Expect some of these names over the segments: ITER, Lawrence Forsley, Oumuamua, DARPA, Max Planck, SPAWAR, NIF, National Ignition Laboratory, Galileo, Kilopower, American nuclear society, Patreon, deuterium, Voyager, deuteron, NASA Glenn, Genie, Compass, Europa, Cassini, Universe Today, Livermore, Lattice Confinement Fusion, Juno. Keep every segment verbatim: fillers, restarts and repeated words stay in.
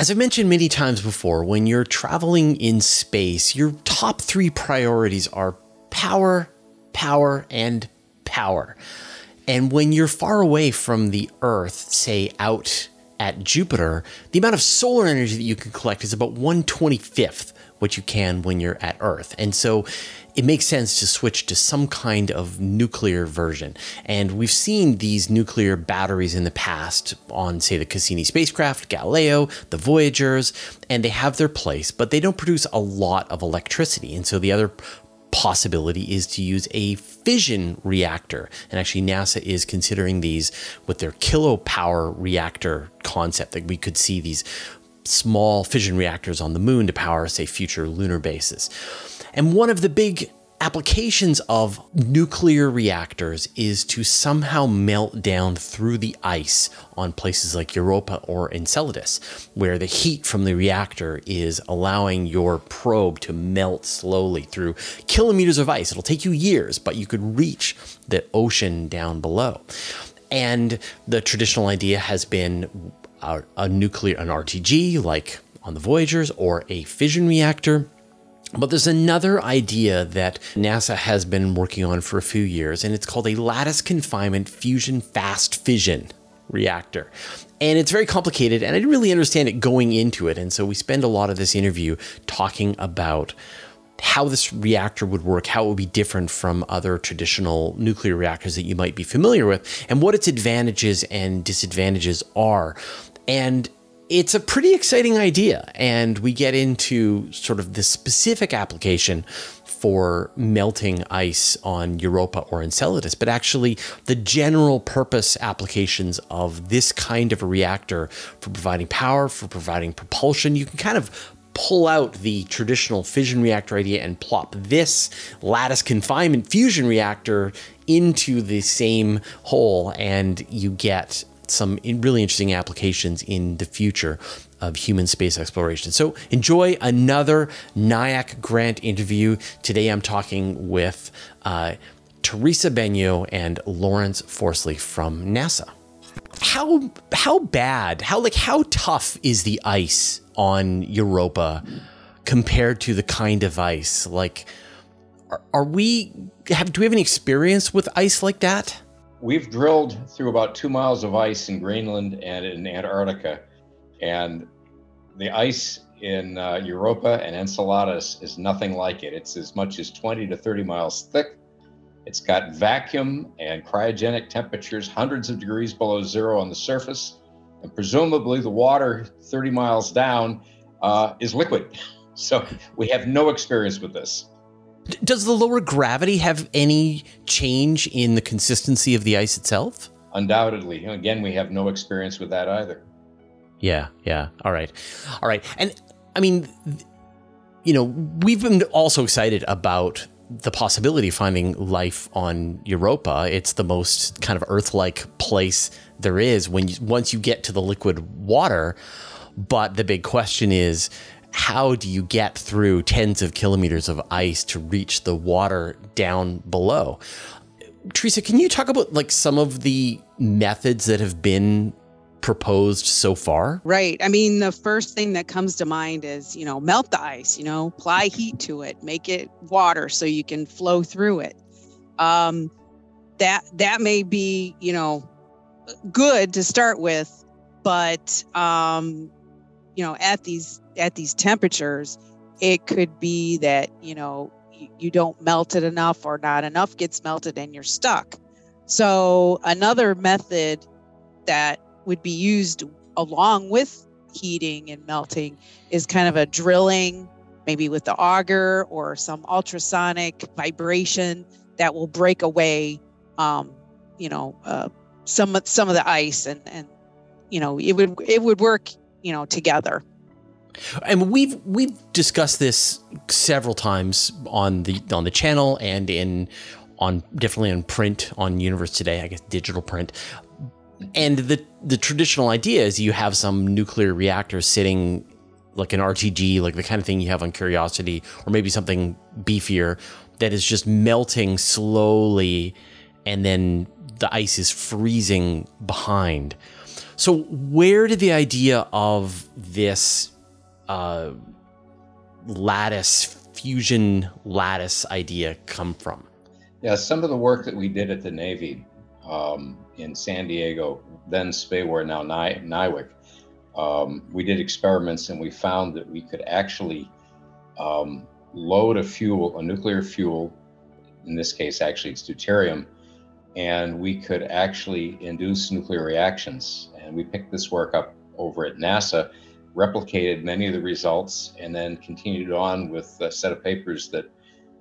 As I've mentioned many times before, when you're traveling in space, your top three priorities are power, power, and power. And when you're far away from the Earth, say out at Jupiter, the amount of solar energy that you can collect is about one twenty-fifth what you can when you're at Earth. And so it makes sense to switch to some kind of nuclear version. And we've seen these nuclear batteries in the past on, say, the Cassini spacecraft, Galileo, the Voyagers, and they have their place, but they don't produce a lot of electricity. And so the other possibility is to use a fission reactor. And actually NASA is considering these with their Kilopower reactor concept, that we could see these small fission reactors on the moon to power, say, future lunar bases. And one of the big applications of nuclear reactors is to somehow melt down through the ice on places like Europa or Enceladus, where the heat from the reactor is allowing your probe to melt slowly through kilometers of ice. It'll take you years, but you could reach the ocean down below. And the traditional idea has been a, a nuclear, an R T G like on the Voyagers, or a fission reactor. But there's another idea that NASA has been working on for a few years, and it's called a Lattice Confinement Fusion Fast Fission Reactor. And it's very complicated, and I didn't really understand it going into it. And so we spend a lot of this interview talking about how this reactor would work, how it would be different from other traditional nuclear reactors that you might be familiar with, and what its advantages and disadvantages are. And it's a pretty exciting idea, and we get into sort of the specific application for melting ice on Europa or Enceladus, but actually the general purpose applications of this kind of a reactor for providing power, for providing propulsion. You can kind of pull out the traditional fission reactor idea and plop this lattice confinement fusion reactor into the same hole, and you get some really interesting applications in the future of human space exploration. So enjoy another N I A C grant interview. Today I'm talking with uh, Theresa Benyo and Lawrence Forsley from NASA. How, how bad, how like how tough is the ice on Europa compared to the kind of ice? Like, are, are we, have, do we have any experience with ice like that? We've drilled through about two miles of ice in Greenland and in Antarctica, and the ice in uh, Europa and Enceladus is nothing like it. It's as much as twenty to thirty miles thick. It's got vacuum and cryogenic temperatures hundreds of degrees below zero on the surface, and presumably the water thirty miles down uh, is liquid. So we have no experience with this. Does the lower gravity have any change in the consistency of the ice itself? Undoubtedly. Again, we have no experience with that either. Yeah, yeah. All right. All right. And I mean, you know, we've been also excited about the possibility of finding life on Europa. It's the most kind of Earth-like place there is when you, once you get to the liquid water. But the big question is, how do you get through tens of kilometers of ice to reach the water down below? Theresa, can you talk about like some of the methods that have been proposed so far? Right. I mean, the first thing that comes to mind is, you know, melt the ice, you know, apply heat to it, make it water so you can flow through it. Um, that, that may be, you know, good to start with, but, um, you know, at these at these temperatures, it could be that, you know, you don't melt it enough, or not enough gets melted and you're stuck. So another method that would be used along with heating and melting is kind of a drilling, maybe with the auger or some ultrasonic vibration that will break away, um, you know, uh, some, some of the ice, and, and, you know, it would, it would work, you know, together. And we've we've discussed this several times on the on the channel, and in on definitely on print on Universe Today, I guess digital print. And the the traditional idea is you have some nuclear reactor sitting like an R T G, like the kind of thing you have on Curiosity, or maybe something beefier that is just melting slowly, and then the ice is freezing behind. So where did the idea of this uh, lattice, fusion lattice idea come from? Yeah, some of the work that we did at the Navy um, in San Diego, then SPAWAR, now N I W I C, um, we did experiments and we found that we could actually um, load a fuel, a nuclear fuel, in this case, actually it's deuterium, and we could actually induce nuclear reactions. And we picked this work up over at NASA, replicated many of the results, and then continued on with a set of papers that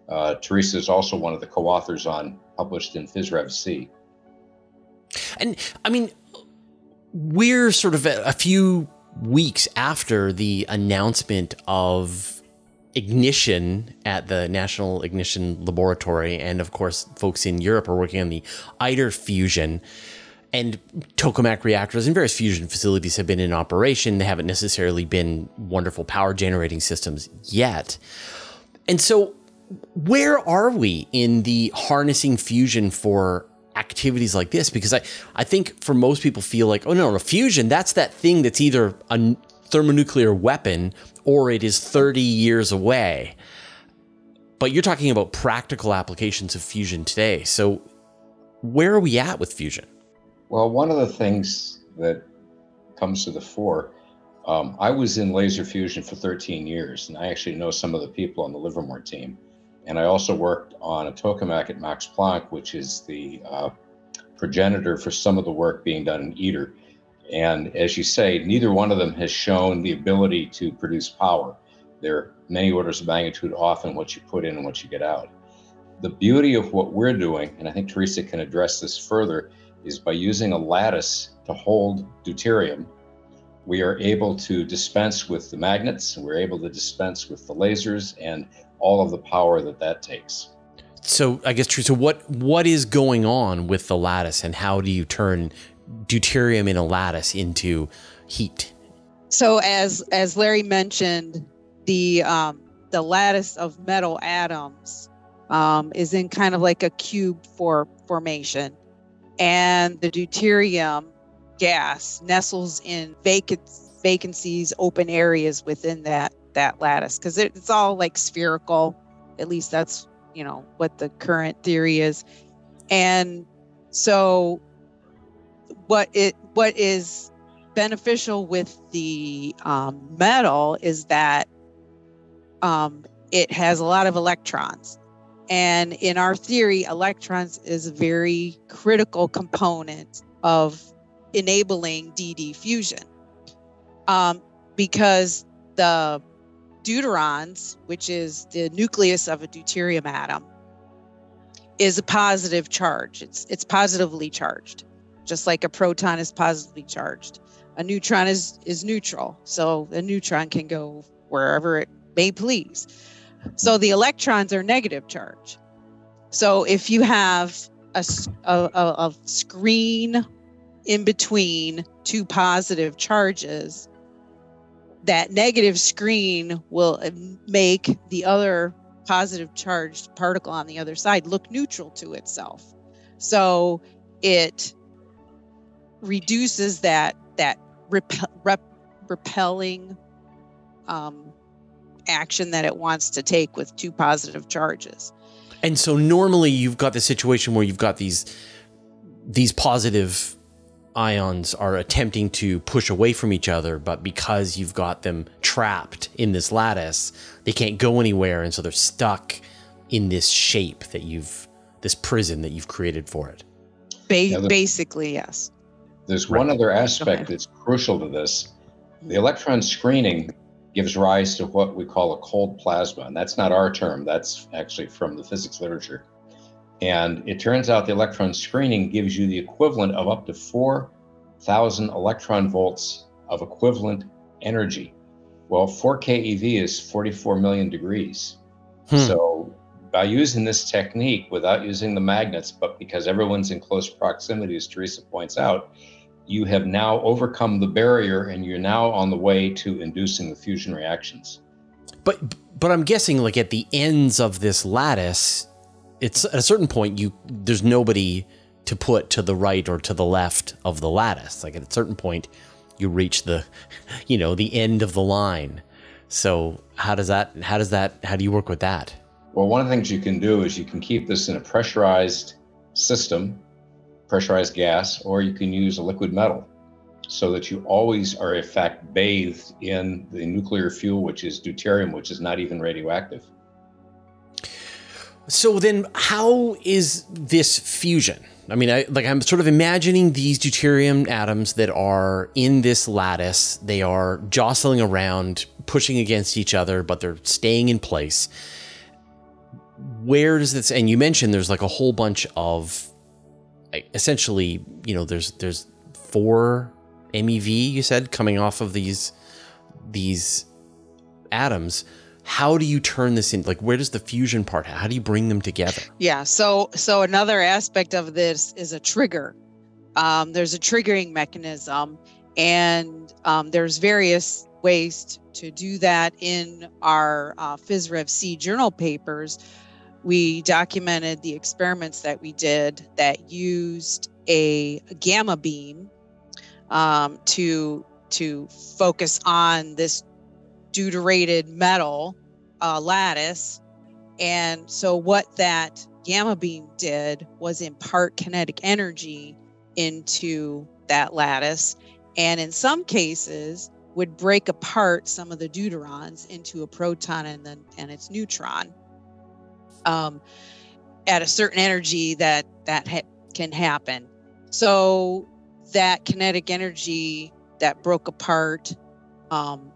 uh, Theresa is also one of the co-authors on, published in Rev c. And I mean, we're sort of a, a few weeks after the announcement of ignition at the National Ignition Laboratory, and of course folks in Europe are working on the ITER fusion, and tokamak reactors and various fusion facilities have been in operation. They haven't necessarily been wonderful power generating systems yet. And so where are we in the harnessing fusion for activities like this? Because I, I think for most people feel like, oh no, no, fusion, that's that thing that's either a thermonuclear weapon or it is thirty years away. But you're talking about practical applications of fusion today. So where are we at with fusion? Well, one of the things that comes to the fore, um, I was in laser fusion for thirteen years, and I actually know some of the people on the Livermore team. And I also worked on a tokamak at Max Planck, which is the uh, progenitor for some of the work being done in ITER. And as you say, neither one of them has shown the ability to produce power. They're many orders of magnitude off in what you put in and what you get out. The beauty of what we're doing, and I think Theresa can address this further, is by using a lattice to hold deuterium, we are able to dispense with the magnets, and we're able to dispense with the lasers and all of the power that that takes. So I guess, Theresa, what, what is going on with the lattice, and how do you turn deuterium in a lattice into heat? So as as Larry mentioned, the um, the lattice of metal atoms um, is in kind of like a cube for formation, and the deuterium gas nestles in vacant vacancies, open areas within that that lattice, because it, it's all like spherical. At least that's, you know, what the current theory is, and so. What it what is beneficial with the um, metal is that um, it has a lot of electrons, and in our theory, electrons is a very critical component of enabling D D fusion, um, because the deuterons, which is the nucleus of a deuterium atom, is a positive charge. It's it's positively charged. Just like a proton is positively charged, a neutron is, is neutral. So a neutron can go wherever it may please. So the electrons are negative charge. So if you have a, a, a screen in between two positive charges, that negative screen will make the other positive charged particle on the other side look neutral to itself. So it reduces that that repel, rep, repelling um, action that it wants to take with two positive charges. And so normally you've got the situation where you've got these these positive ions are attempting to push away from each other, but because you've got them trapped in this lattice, they can't go anywhere, and so they're stuck in this shape that you've, this prison that you've created for it. Ba basically, yes. There's one other aspect that's crucial to this. The electron screening gives rise to what we call a cold plasma. And that's not our term. That's actually from the physics literature. And it turns out the electron screening gives you the equivalent of up to four thousand electron volts of equivalent energy. Well, four keV is forty-four million degrees. Hmm. So by using this technique without using the magnets, but because everyone's in close proximity, as Theresa points out, you have now overcome the barrier, and you're now on the way to inducing the fusion reactions. But but I'm guessing, like, at the ends of this lattice, it's at a certain point you there's nobody to put to the right or to the left of the lattice. Like at a certain point, you reach the, you know, the end of the line. So how does that, how does that, how do you work with that? Well, one of the things you can do is you can keep this in a pressurized system, pressurized gas, or you can use a liquid metal so that you always are in fact bathed in the nuclear fuel, which is deuterium, which is not even radioactive. So then how is this fusion? I mean, I, like I'm sort of imagining these deuterium atoms that are in this lattice. They are jostling around, pushing against each other, but they're staying in place. Where does this, and you mentioned there's like a whole bunch of, like, essentially, you know, there's there's four M E V, you said, coming off of these these atoms. How do you turn this in? Like, where does the fusion part, how do you bring them together? Yeah, so so another aspect of this is a trigger. Um, there's a triggering mechanism, and um, there's various ways to do that. In our uh, Phys Rev C journal papers, we documented the experiments that we did that used a gamma beam um, to, to focus on this deuterated metal uh, lattice. And so what that gamma beam did was impart kinetic energy into that lattice, and in some cases would break apart some of the deuterons into a proton and then and its neutron um, at a certain energy that that ha can happen. So that kinetic energy that broke apart um,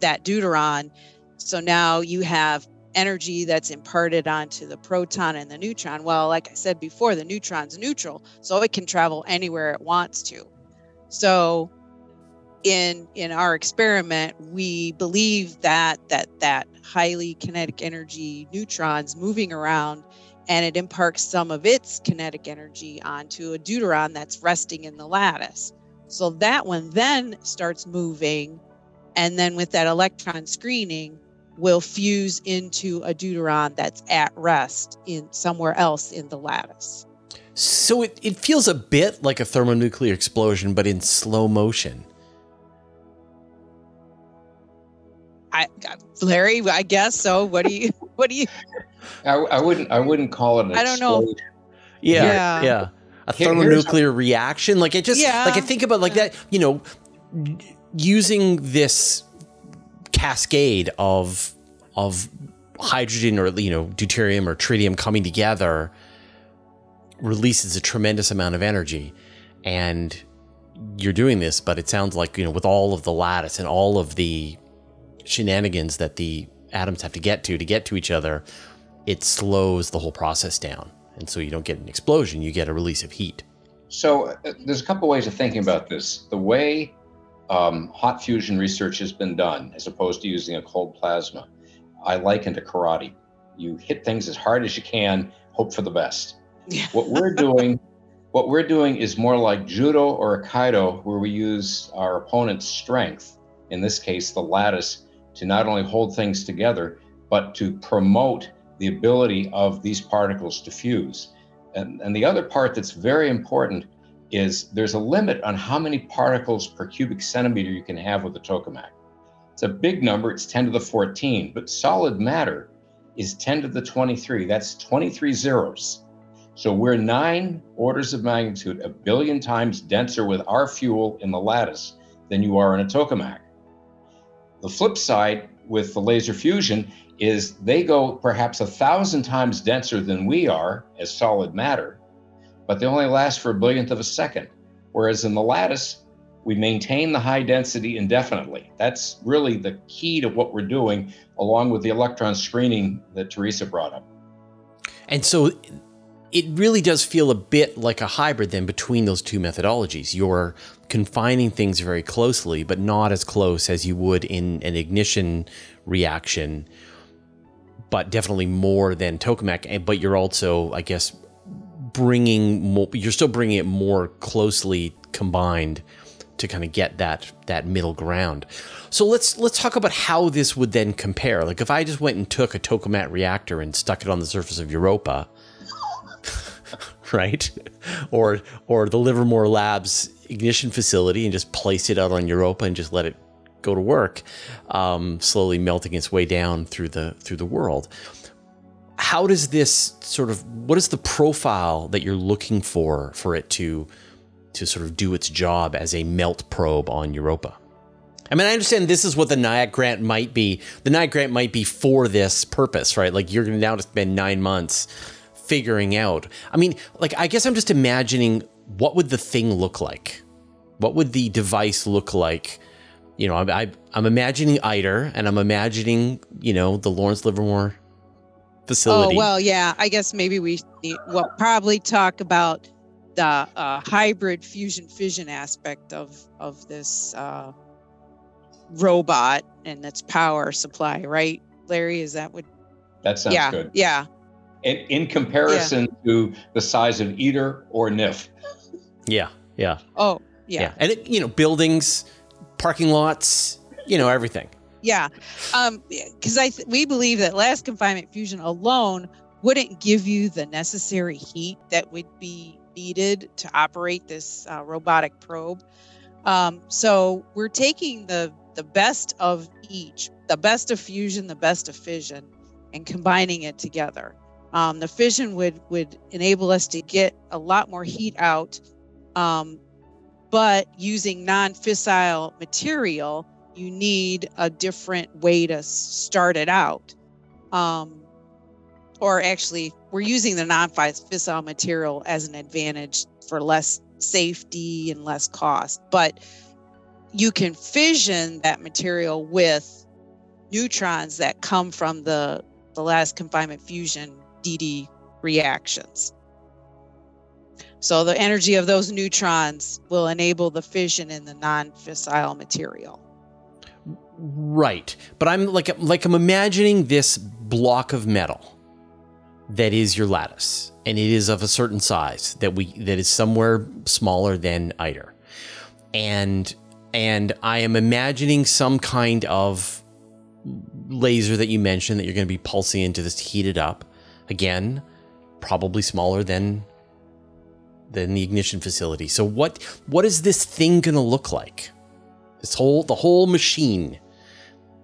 that deuteron, so now you have energy that's imparted onto the proton and the neutron. Well, like I said before, the neutron's neutral, so it can travel anywhere it wants to. So in in our experiment, we believe that that that highly kinetic energy neutron's moving around, and it imparts some of its kinetic energy onto a deuteron that's resting in the lattice. So that one then starts moving, and then with that electron screening, will fuse into a deuteron that's at rest in somewhere else in the lattice. So it, it feels a bit like a thermonuclear explosion, but in slow motion. I, Larry, I guess so. What do you? What do you? I, I wouldn't. I wouldn't call it an I don't explosion. know. Yeah, yeah. yeah. A thermonuclear reaction, like it just, yeah. like I think about like that. You know. Using this cascade of of hydrogen, or you know, deuterium or tritium coming together, releases a tremendous amount of energy, and you're doing this, but it sounds like, you know, with all of the lattice and all of the shenanigans that the atoms have to get to to get to each other, it slows the whole process down, and so you don't get an explosion, you get a release of heat. So uh, there's a couple ways of thinking about this. The way Um, hot fusion research has been done, as opposed to using a cold plasma, I liken to karate. You hit things as hard as you can, hope for the best. Yeah. What we're doing, what we're doing is more like judo or aikido, where we use our opponent's strength, in this case the lattice, to not only hold things together, but to promote the ability of these particles to fuse. And, and the other part that's very important is there's a limit on how many particles per cubic centimeter you can have with a tokamak. It's a big number, it's ten to the fourteen, but solid matter is ten to the twenty-three, that's twenty-three zeros. So we're nine orders of magnitude, a billion times denser with our fuel in the lattice than you are in a tokamak. The flip side with the laser fusion is they go perhaps a thousand times denser than we are as solid matter, but they only last for a billionth of a second. Whereas in the lattice, we maintain the high density indefinitely. That's really the key to what we're doing, along with the electron screening that Theresa brought up. And so it really does feel a bit like a hybrid then between those two methodologies. You're confining things very closely, but not as close as you would in an ignition reaction, but definitely more than tokamak. But you're also, I guess, bringing more, you're still bringing it more closely combined to kind of get that that middle ground. So let's let's talk about how this would then compare. Like if I just went and took a tokamak reactor and stuck it on the surface of Europa, right? or or the Livermore Labs ignition facility, and just place it out on Europa and just let it go to work, um, slowly melting its way down through the through the world. How does this sort of, what is the profile that you're looking for for it to to sort of do its job as a melt probe on Europa? I mean, I understand this is what the N I A C grant might be. The N I A C grant might be for this purpose, right? Like, you're going to now spend nine months figuring out. I mean, like, I guess I'm just imagining, what would the thing look like? What would the device look like? You know, I, I, I'm imagining ITER, and I'm imagining, you know, the Lawrence Livermore facility. Oh, well, yeah, I guess maybe we will probably talk about the uh, hybrid fusion fission aspect of, of this uh, robot and its power supply, right, Larry? Is that what? That sounds yeah, good. Yeah. And in comparison yeah. to the size of ITER or N I F. Yeah, yeah. Oh, yeah. yeah. And, it, you know, buildings, parking lots, you know, everything. Yeah, because um, I th we believe that last confinement fusion alone wouldn't give you the necessary heat that would be needed to operate this uh, robotic probe. Um, so we're taking the the best of each, the best of fusion, the best of fission, and combining it together. Um, the fission would would enable us to get a lot more heat out, um, but using non-fissile material. You need a different way to start it out. Um, or actually, we're using the non-fissile material as an advantage for less safety and less cost. But you can fission that material with neutrons that come from the, the last confinement fusion D D reactions. So the energy of those neutrons will enable the fission in the non-fissile material. Right. But I'm like, like I'm imagining this block of metal that is your lattice, and it is of a certain size that we, that is somewhere smaller than ITER. And, and I am imagining some kind of laser that you mentioned that you're going to be pulsing into this to heat it up. Again, probably smaller than, than the ignition facility. So what, what is this thing going to look like? This whole, the whole machine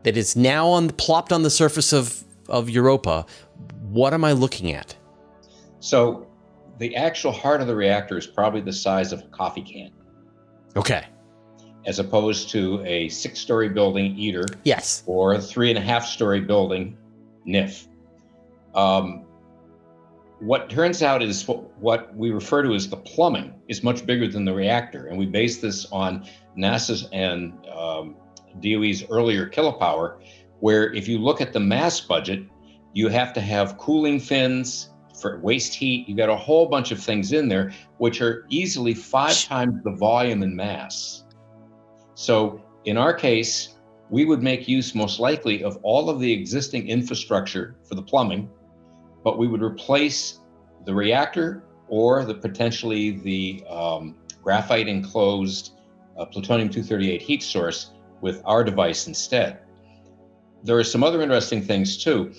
that is now on plopped on the surface of, of Europa, what am I looking at? So the actual heart of the reactor is probably the size of a coffee can. Okay. As opposed to a six-story building ITER. Yes. Or a three-and-a-half-story building N I F. Um, what turns out is what we refer to as the plumbing is much bigger than the reactor. And we base this on NASA's and um, D O E's earlier Kilopower, where if you look at the mass budget, you have to have cooling fins for waste heat. You got a whole bunch of things in there, which are easily five times the volume and mass. So in our case, we would make use most likely of all of the existing infrastructure for the plumbing, but we would replace the reactor or the potentially the um, graphite enclosed uh, plutonium two thirty-eight heat source with our device instead. There are some other interesting things too.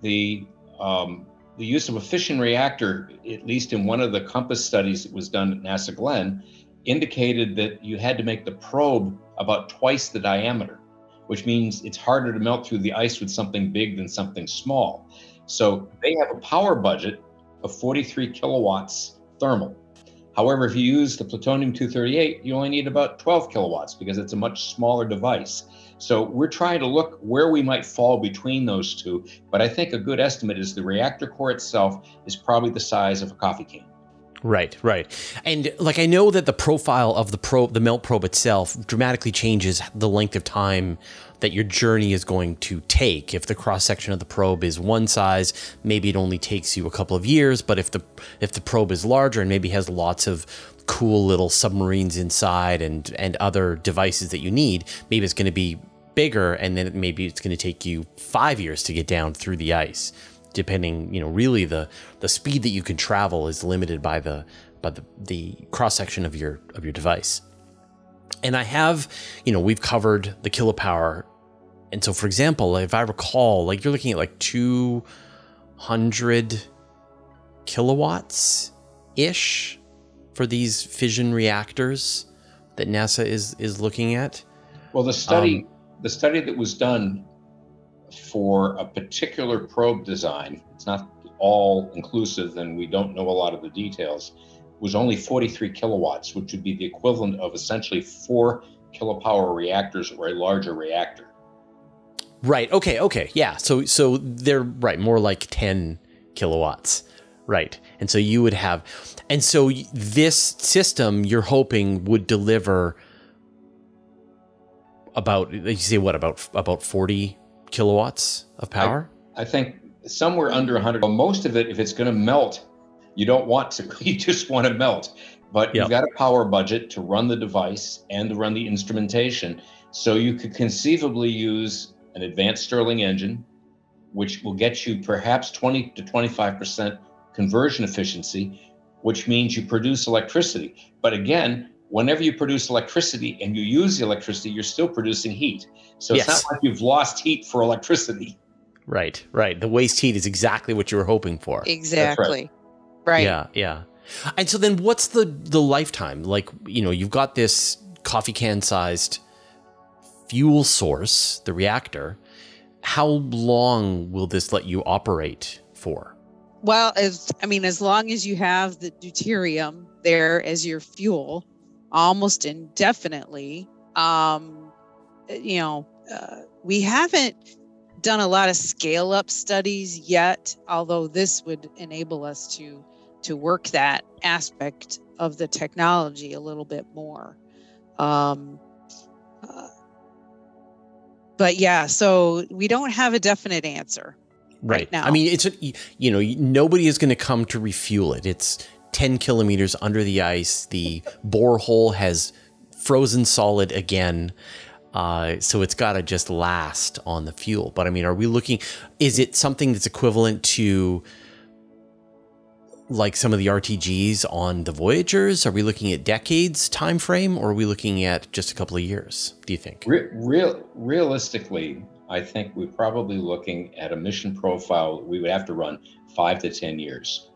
The, um, the use of a fission reactor, at least in one of the Compass studies that was done at NASA Glenn, indicated that you had to make the probe about twice the diameter, which means it's harder to melt through the ice with something big than something small. So they have a power budget of forty-three kilowatts thermal. However, if you use the plutonium two thirty-eight, you only need about twelve kilowatts because it's a much smaller device. So we're trying to look where we might fall between those two, but I think a good estimate is the reactor core itself is probably the size of a coffee can. Right, right. And like, I know that the profile of the probe, the melt probe itself, dramatically changes the length of time that your journey is going to take. If the cross section of the probe is one size, maybe it only takes you a couple of years. But if the if the probe is larger and maybe has lots of cool little submarines inside and and other devices that you need, maybe it's going to be bigger, and then maybe it's going to take you five years to get down through the ice. Depending, you know, really the the speed that you can travel is limited by the by the the cross section of your of your device. And I have, you know, we've covered the Kilopower. And so, for example, if I recall, like you're looking at like two hundred kilowatts ish for these fission reactors that NASA is is looking at? Well, the study um, the study that was done for a particular probe design, it's not all inclusive and we don't know a lot of the details, was only forty-three kilowatts, which would be the equivalent of essentially four kilopower reactors or a larger reactor. Right. Okay. Okay. Yeah. So, so they're right. More like ten kilowatts. Right. And so you would have, and so this system you're hoping would deliver about, you say what, about, about forty kilowatts of power? I, I think somewhere under one hundred. Well, most of it, if it's going to melt, you don't want to, you just want to melt, but yep. You've got a power budget to run the device and to run the instrumentation. So you could conceivably use an advanced Stirling engine, which will get you perhaps twenty to twenty-five percent conversion efficiency, which means you produce electricity. But again, whenever you produce electricity and you use the electricity, you're still producing heat. So yes. It's not like you've lost heat for electricity. Right, right. The waste heat is exactly what you were hoping for. Exactly. Right. right. Yeah, yeah. And so then what's the, the lifetime? Like, you know, you've got this coffee can sized fuel source, the reactor. How long will this let you operate for? Well, as I mean, as long as you have the deuterium there as your fuel, almost indefinitely. Um, you know, uh, we haven't done a lot of scale-up studies yet, although this would enable us to to work that aspect of the technology a little bit more. Um, uh, But yeah, so we don't have a definite answer right, right now. I mean, it's a, you know, nobody is going to come to refuel it. It's ten kilometers under the ice. The borehole has frozen solid again. Uh, so it's got to just last on the fuel. But I mean, are we looking, is it something that's equivalent to like some of the R T Gs on the Voyagers? Are we looking at decades time frame, or are we looking at just a couple of years, do you think? Real, real, realistically, I think we're probably looking at a mission profile we would have to run five to ten years.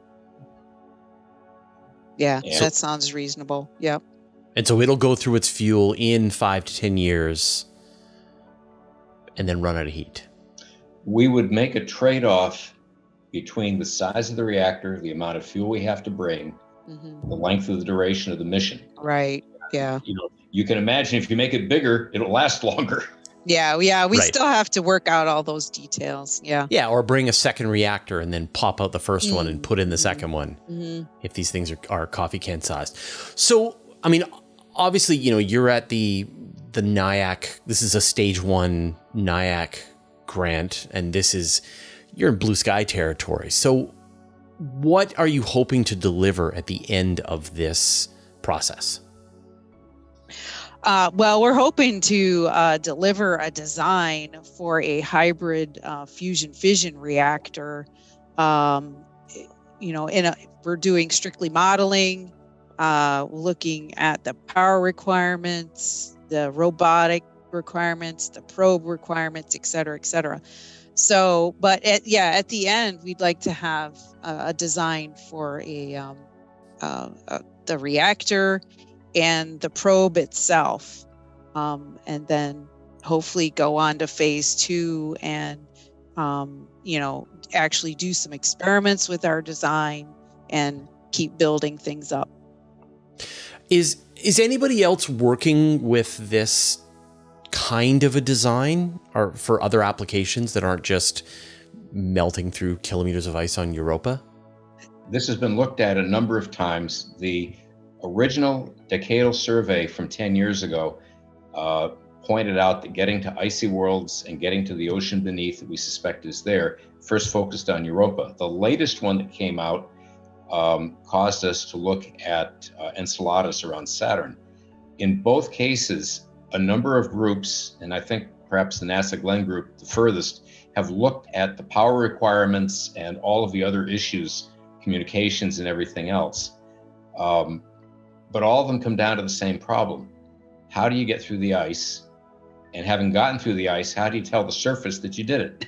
Yeah, and that sounds reasonable. Yep. And so it'll go through its fuel in five to ten years and then run out of heat. We would make a trade-off between the size of the reactor, the amount of fuel we have to bring, mm-hmm. the length of the duration of the mission. Right. Yeah. You know, you can imagine if you make it bigger, it'll last longer. Yeah. Yeah. We right. still have to work out all those details. Yeah. Yeah. Or bring a second reactor and then pop out the first mm-hmm. one and put in the second one. Mm-hmm. If these things are, are coffee can sized. So, I mean, obviously, you know, you're at the, the N I A C, this is a stage one N I A C grant, and this is, you're in blue sky territory. So what are you hoping to deliver at the end of this process? Uh, well, we're hoping to uh, deliver a design for a hybrid uh, fusion fission reactor. Um, you know, in a, we're doing strictly modeling, uh, looking at the power requirements, the robotic requirements, the probe requirements, et cetera, et cetera. So, but at, yeah, at the end, we'd like to have uh, a design for a um, uh, uh, the reactor and the probe itself, um, and then hopefully go on to phase two and, um, you know, actually do some experiments with our design and keep building things up. Is, is anybody else working with this kind of a design or for other applications that aren't just melting through kilometers of ice on Europa? This has been looked at a number of times. The original decadal survey from ten years ago uh, pointed out that getting to icy worlds and getting to the ocean beneath that we suspect is there first focused on Europa. The latest one that came out um, caused us to look at uh, Enceladus around Saturn. In both cases, a number of groups, and I think perhaps the NASA Glenn group, the furthest, have looked at the power requirements and all of the other issues, communications and everything else. Um, but all of them come down to the same problem. How do you get through the ice? And having gotten through the ice, how do you tell the surface that you did it?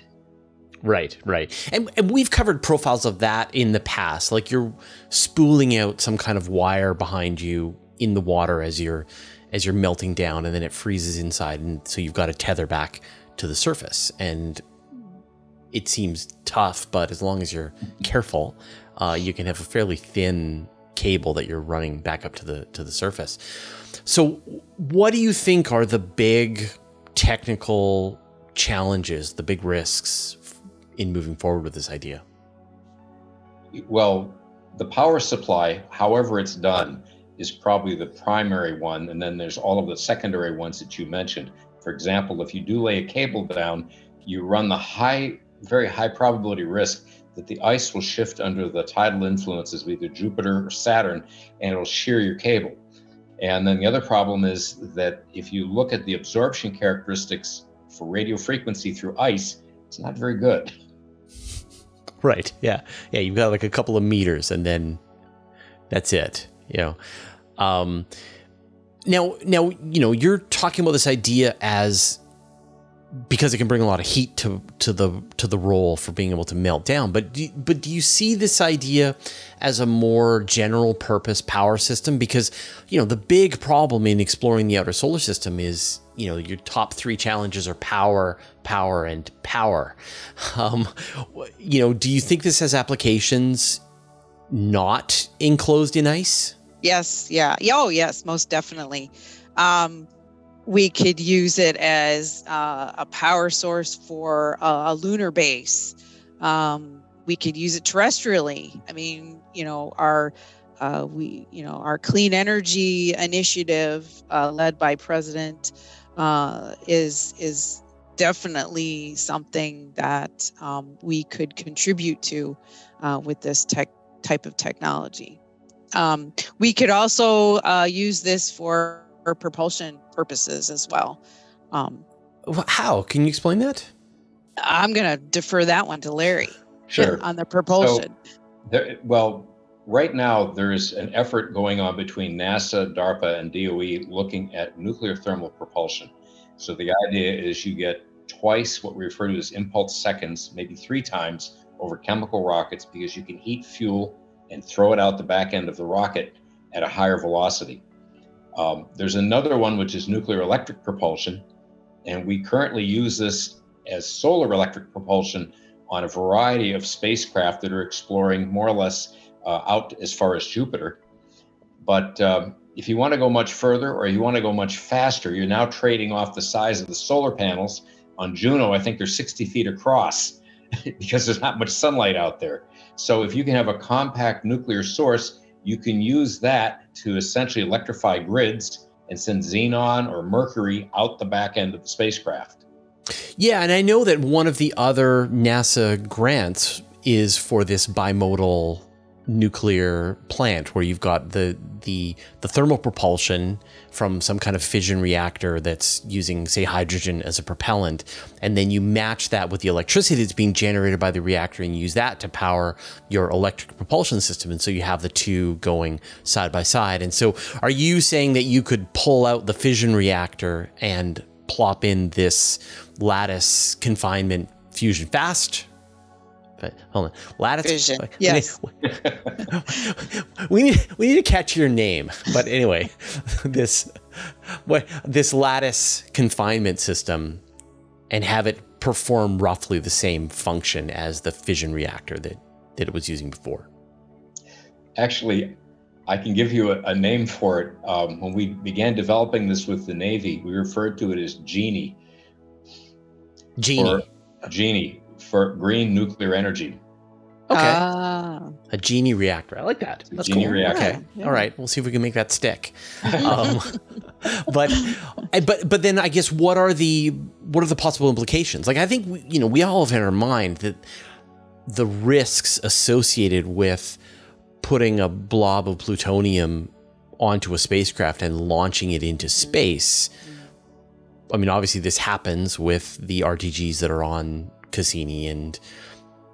Right, right. And, and we've covered profiles of that in the past, like you're spooling out some kind of wire behind you in the water as you're as you're melting down, and then it freezes inside, and so you've got to tether back to the surface. And it seems tough, but as long as you're careful, uh, you can have a fairly thin cable that you're running back up to the to the surface. So what do you think are the big technical challenges, the big risks in moving forward with this idea? Well, the power supply, however it's done, is probably the primary one. And then there's all of the secondary ones that you mentioned. For example, if you do lay a cable down, you run the high, very high probability risk that the ice will shift under the tidal influences of either Jupiter or Saturn, and it'll shear your cable. And then the other problem is that if you look at the absorption characteristics for radio frequency through ice, it's not very good. Right. Yeah. Yeah. You've got like a couple of meters, and then that's it. You know. Um, now, now, you know, you're talking about this idea as because it can bring a lot of heat to to the to the roll for being able to melt down. But do, but do you see this idea as a more general purpose power system? Because, you know, the big problem in exploring the outer solar system is, you know, your top three challenges are power, power, and power. Um, you know, do you think this has applications not enclosed in ice? Yes. Yeah. Oh, yes, most definitely. Um, we could use it as uh, a power source for uh, a lunar base. Um, we could use it terrestrially. I mean, you know, our uh, we, you know, our clean energy initiative uh, led by President uh, is is definitely something that um, we could contribute to uh, with this tech type of technology. Um, we could also uh, use this for or propulsion purposes as well. Um, How? Can you explain that? I'm going to defer that one to Larry. Sure. On the propulsion. So there, well, right now there's an effort going on between NASA, DARPA, and D O E looking at nuclear thermal propulsion. So the idea is you get twice what we refer to as impulse seconds, maybe three times over chemical rockets, because you can heat fuel and throw it out the back end of the rocket at a higher velocity. Um, there's another one, which is nuclear electric propulsion, and we currently use this as solar electric propulsion on a variety of spacecraft that are exploring more or less uh, out as far as Jupiter. But um, if you want to go much further, or you want to go much faster, you're now trading off the size of the solar panels. On Juno, I think they're sixty feet across because there's not much sunlight out there. So if you can have a compact nuclear source, you can use that to essentially electrify grids and send xenon or mercury out the back end of the spacecraft. Yeah, and I know that one of the other NASA grants is for this bimodal nuclear plant, where you've got the the the thermal propulsion from some kind of fission reactor that's using, say, hydrogen as a propellant, and then you match that with the electricity that's being generated by the reactor and use that to power your electric propulsion system. And so you have the two going side by side. And so are you saying that you could pull out the fission reactor and plop in this lattice confinement fusion fast? But hold on, Lattice Vision. Like, yes. we need we need to catch your name. But anyway, this what this lattice confinement system, and have it perform roughly the same function as the fission reactor that that it was using before. Actually, I can give you a, a name for it. Um, when we began developing this with the Navy, we referred to it as Genie. Genie. Genie. For green nuclear energy. Okay. Uh, a Genie reactor. I like that. That's Genie cool. reactor. Okay. Yeah. All right. We'll see if we can make that stick. Um, but, but, but then I guess what are the what are the possible implications? Like, I think we, you know we all have in our mind that the risks associated with putting a blob of plutonium onto a spacecraft and launching it into space. I mean, obviously this happens with the R T Gs that are on Cassini and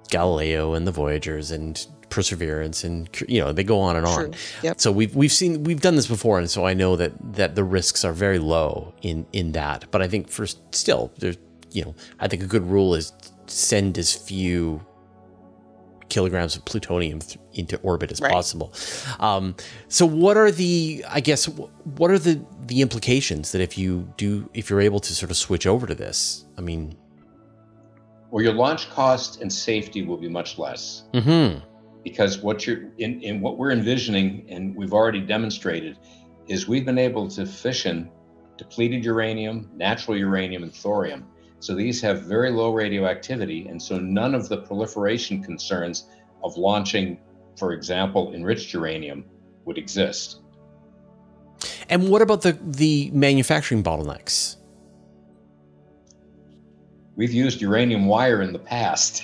Galileo and the Voyagers and Perseverance, and you know they go on and on. Yep. So we've we've seen we've done this before, and so I know that that the risks are very low in in that. But I think for still there's you know, I think a good rule is send as few kilograms of plutonium into orbit as right. possible. Um, so what are the, I guess, what are the, the implications that if you do, if you're able to sort of switch over to this? I mean, well, your launch cost and safety will be much less. Mm-hmm. Because what you're in, in what we're envisioning, and we've already demonstrated, is we've been able to fission depleted uranium, natural uranium, and thorium. So these have very low radioactivity, and so none of the proliferation concerns of launching, for example, enriched uranium would exist. And what about the, the manufacturing bottlenecks? We've used uranium wire in the past.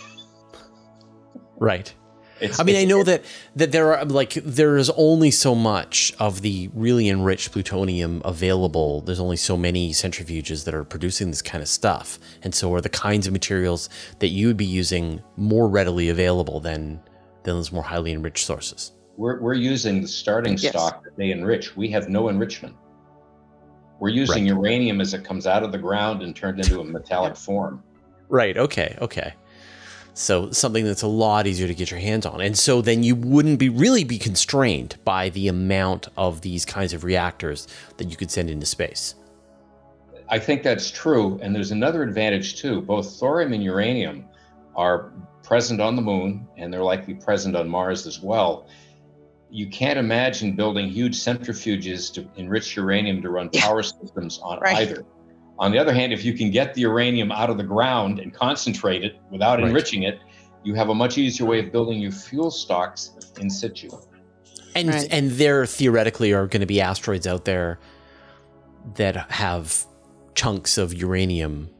Right. It's, I mean, I know that that there are like there is only so much of the really enriched plutonium available. There's only so many centrifuges that are producing this kind of stuff. And so are the kinds of materials that you would be using more readily available than than those more highly enriched sources. We're, we're using the starting yes. stock that they enrich. We have no enrichment. We're using right. uranium as it comes out of the ground and turned into a metallic form. Right. OK. OK. So something that's a lot easier to get your hands on. And so then you wouldn't be really be constrained by the amount of these kinds of reactors that you could send into space. I think that's true. And there's another advantage too. Both thorium and uranium are present on the moon, and they're likely present on Mars as well. You can't imagine building huge centrifuges to enrich uranium to run power yeah. systems on right. either. On the other hand, if you can get the uranium out of the ground and concentrate it without right. enriching it, you have a much easier way of building your fuel stocks in situ. And right. and there theoretically are going to be asteroids out there that have chunks of uranium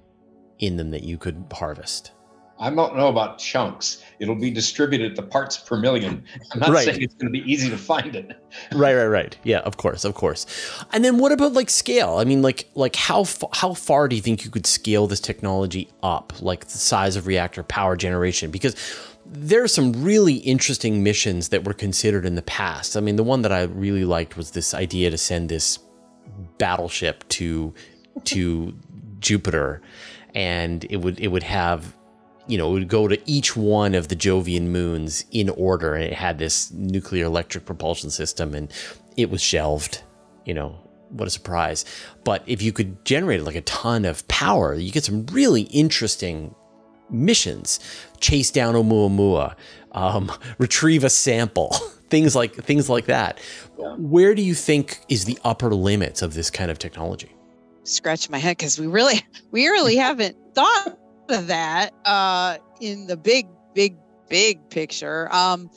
in them that you could harvest. I don't know about chunks. It'll be distributed to parts per million. I'm not right. saying it's going to be easy to find it. Right, right, right. Yeah, of course, of course. And then what about like scale? I mean, like like how how far do you think you could scale this technology up? Like the size of reactor power generation? Because there are some really interesting missions that were considered in the past. I mean, the one that I really liked was this idea to send this battleship to to Jupiter, and it would it would have, you know, it would go to each one of the Jovian moons in order, and it had this nuclear electric propulsion system, and it was shelved. You know, what a surprise. But if you could generate like a ton of power, you get some really interesting missions. Chase down Oumuamua, um, retrieve a sample, things like things like that. Where do you think is the upper limits of this kind of technology? Scratch my head, because we really, we really haven't thought of that uh in the big big big picture. Um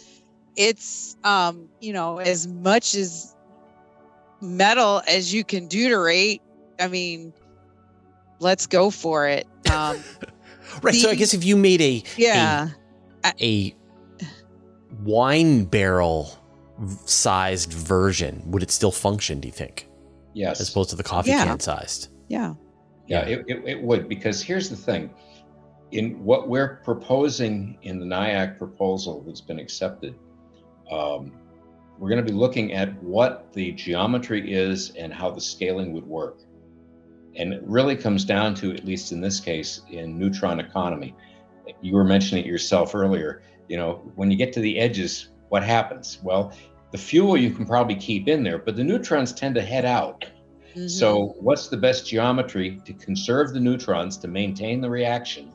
it's um you know, as much as metal as you can deuterate, I mean, let's go for it. Um right, the, so I guess if you made a yeah a, a wine barrel sized version, would it still function, do you think? Yes, as opposed to the coffee yeah. can sized. Yeah, yeah, it, it, it would, because here's the thing. In what we're proposing in the N I A C proposal that's been accepted, um, we're going to be looking at what the geometry is and how the scaling would work. And it really comes down to, at least in this case, in neutron economy. You were mentioning it yourself earlier. You know, when you get to the edges, what happens? Well, the fuel you can probably keep in there, but the neutrons tend to head out. Mm-hmm. So what's the best geometry to conserve the neutrons, to maintain the reaction?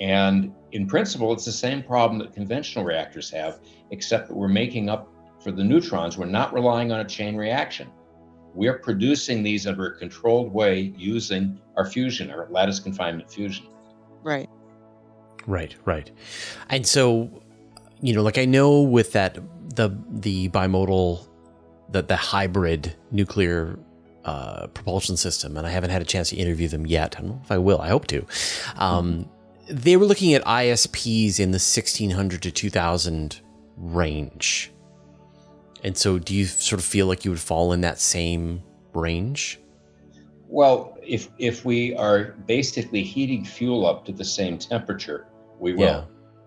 And in principle, it's the same problem that conventional reactors have, except that we're making up for the neutrons. We're not relying on a chain reaction. We're producing these under a controlled way using our fusion, our lattice confinement fusion. Right. Right, right. And so, you know, like I know with that, the, the bimodal, the, the hybrid nuclear uh, propulsion system, and I haven't had a chance to interview them yet. I don't know if I will. I hope to. Um, they were looking at I S Ps in the sixteen hundred to two thousand range. And so do you sort of feel like you would fall in that same range? Well, if if we are basically heating fuel up to the same temperature, we will. Yeah.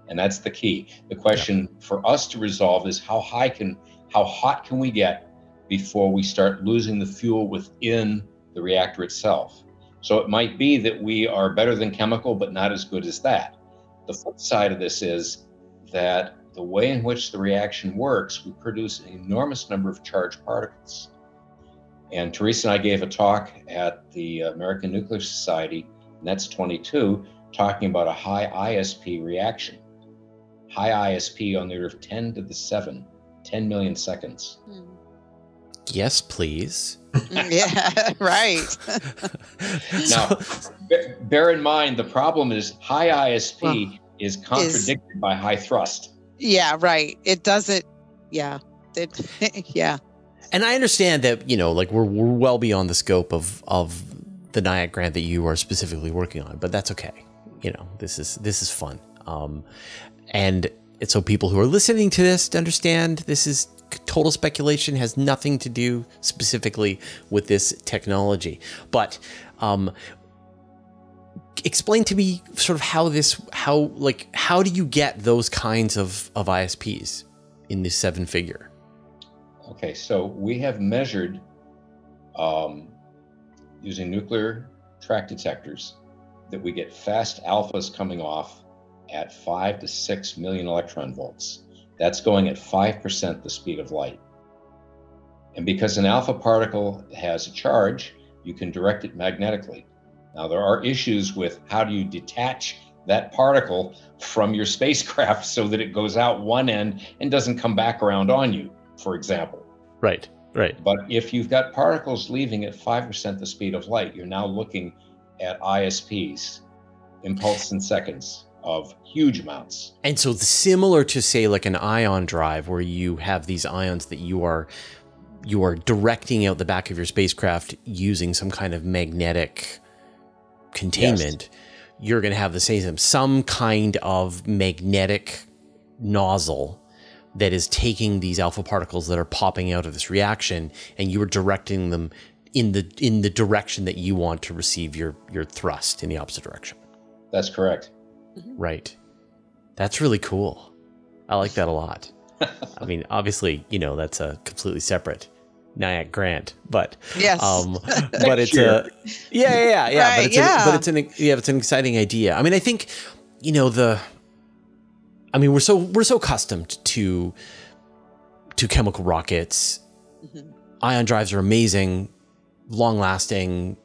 And that's the key. The question yeah. for us to resolve is how high can, how hot can we get before we start losing the fuel within the reactor itself? So it might be that we are better than chemical, but not as good as that. The flip side of this is that the way in which the reaction works, we produce an enormous number of charged particles. And Theresa and I gave a talk at the American Nuclear Society, and that's twenty-two, talking about a high I S P reaction. High I S P on the order of ten to the seven, ten million seconds. Mm. Yes, please. Yeah, right. Now, bear in mind, the problem is high I S P well, is contradicted is, by high thrust. Yeah, right. It doesn't. Yeah. It, yeah. And I understand that, you know, like we're, we're well beyond the scope of, of the N I A C grant that you are specifically working on, but that's okay. You know, this is, this is fun. Um, and it's so people who are listening to this to understand this is total speculation, has nothing to do specifically with this technology. But um, explain to me sort of how this, how, like, how do you get those kinds of, of I S Ps in this seven figure? Okay, so we have measured um, using nuclear track detectors that we get fast alphas coming off at five to six million electron volts. That's going at five percent the speed of light. And because an alpha particle has a charge, you can direct it magnetically. Now, there are issues with how do you detach that particle from your spacecraft so that it goes out one end and doesn't come back around on you, for example. Right, right. But if you've got particles leaving at five percent the speed of light, you're now looking at I S Ps, impulse in seconds, of huge amounts. And so similar to, say, like an ion drive where you have these ions that you are you are directing out the back of your spacecraft using some kind of magnetic containment, yes. You're going to have the same, some kind of magnetic nozzle that is taking these alpha particles that are popping out of this reaction, and you are directing them in the in the direction that you want to receive your your thrust in the opposite direction. That's correct. Right. That's really cool. I like that a lot. I mean, obviously, you know, that's a completely separate N I A C grant, but yes. um but it's a yeah yeah yeah, right, but it's yeah. A, but it's an yeah, it's an exciting idea. I mean, I think, you know, the I mean, we're so we're so accustomed to to chemical rockets. Mm-hmm. Ion drives are amazing, long-lasting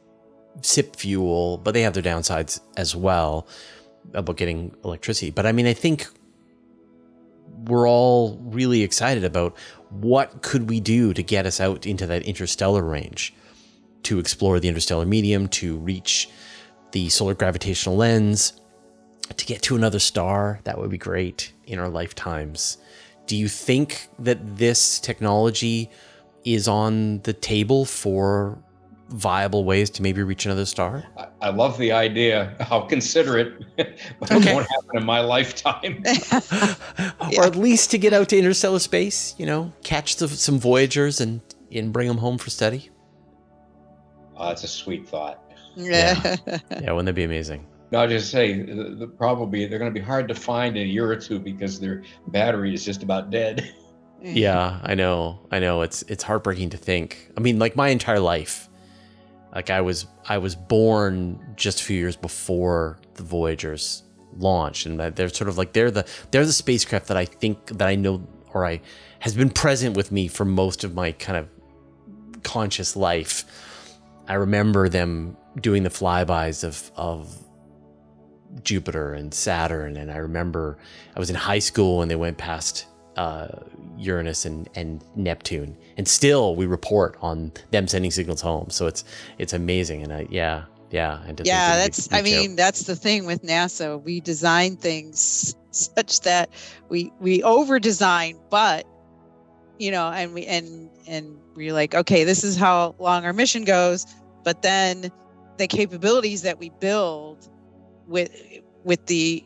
sip fuel, but they have their downsides as well. About getting electricity. But I mean, I think we're all really excited about what could we do to get us out into that interstellar range, to explore the interstellar medium, to reach the solar gravitational lens, to get to another star. That would be great in our lifetimes. Do you think that this technology is on the table for viable ways to maybe reach another star? I love the idea. I'll consider it, but okay. It won't happen in my lifetime. Yeah. Or at least to get out to interstellar space, you know, catch the, some Voyagers and, and bring them home for study. Oh, that's a sweet thought. Yeah. Yeah, yeah, wouldn't that be amazing? No, I'll just say the, the problem will be they're going to be hard to find in a year or two because their battery is just about dead. Yeah, I know. I know. It's, it's heartbreaking to think. I mean, like my entire life. Like I was, I was born just a few years before the Voyagers launched, and they're sort of like they're the they're the spacecraft that I think that I know or I has been present with me for most of my kind of conscious life. I remember them doing the flybys of of Jupiter and Saturn, and I remember I was in high school when they went past uh, Uranus and and Neptune. And still, we report on them sending signals home. So it's it's amazing, and I, yeah, yeah, and yeah. That's I mean, that's the thing with NASA. We design things such that we we over design, but you know, and we and and we're like, okay, this is how long our mission goes. But then the capabilities that we build with with the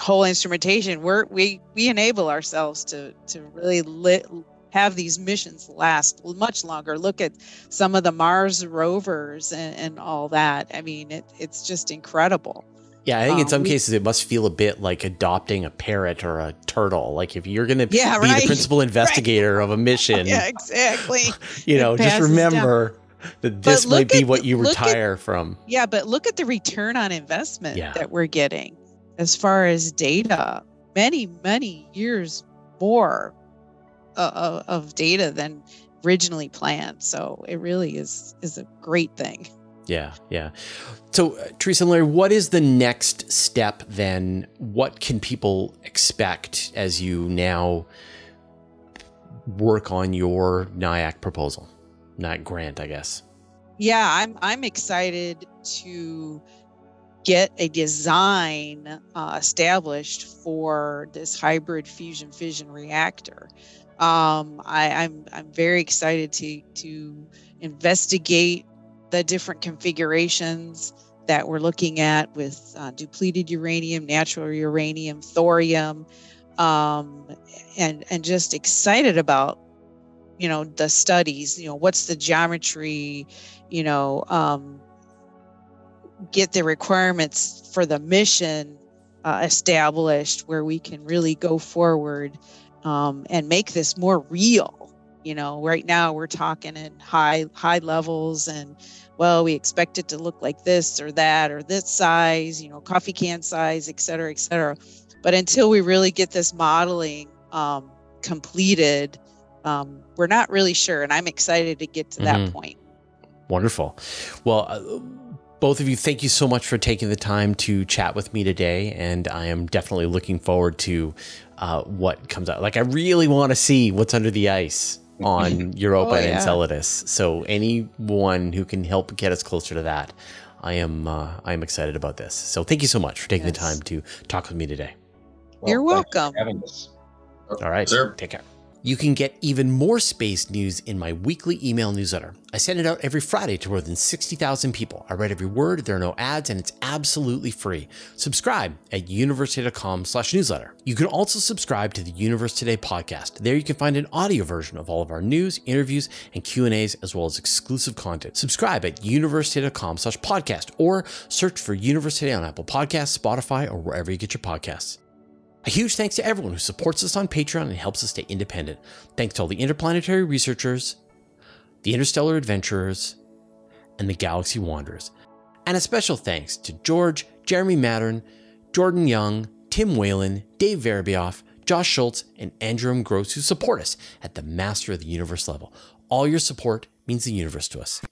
whole instrumentation, we're, we we enable ourselves to to really lit. have these missions last much longer. Look at some of the Mars rovers and, and all that. I mean, it, it's just incredible. Yeah, I think um, in some we, cases it must feel a bit like adopting a parrot or a turtle. Like if you're going to yeah, be right? the principal investigator right. of a mission. Yeah, exactly. You know, just remember that this might be at, what you retire at, from. Yeah, but look at the return on investment yeah. that we're getting as far as data. Many, many years more uh, of data than originally planned. So it really is is a great thing. Yeah, yeah. So, uh, Theresa and Larry, what is the next step then? What can people expect as you now work on your N I A C proposal, N I A C grant, I guess? Yeah, I'm I'm excited to get a design uh, established for this hybrid fusion fission reactor. Um, I, I'm I'm very excited to to investigate the different configurations that we're looking at with uh, depleted uranium, natural uranium, thorium, um, and and just excited about, you know, the studies. You know, what's the geometry? You know, um, get the requirements for the mission uh, established, where we can really go forward um, and make this more real. You know, right now we're talking in high high levels, and well, we expect it to look like this or that or this size, you know, coffee can size, et cetera, et cetera. But until we really get this modeling um, completed, um, we're not really sure. And I'm excited to get to mm-hmm. that point. Wonderful. Well, uh, both of you, thank you so much for taking the time to chat with me today. And I am definitely looking forward to uh, what comes out. Like, I really want to see what's under the ice on Europa oh, yeah. and Enceladus. So anyone who can help get us closer to that, I am uh, I am excited about this. So thank you so much for taking yes. the time to talk with me today. Well, you're welcome. For having us. All right. Sure. Take care. You can get even more space news in my weekly email newsletter. I send it out every Friday to more than sixty thousand people. I read every word, there are no ads, and it's absolutely free. Subscribe at universe today dot com slash newsletter. You can also subscribe to the Universe Today podcast. There you can find an audio version of all of our news, interviews, and Q and A's, as well as exclusive content. Subscribe at universe today dot com slash podcast, or search for Universe Today on Apple Podcasts, Spotify, or wherever you get your podcasts. A huge thanks to everyone who supports us on Patreon and helps us stay independent. Thanks to all the interplanetary researchers, the interstellar adventurers, and the galaxy wanderers. And a special thanks to George, Jeremy Mattern, Jordan Young, Tim Whalen, Dave Verabioff, Josh Schultz, and Andrew Gross, who support us at the Master of the Universe level. All your support means the universe to us.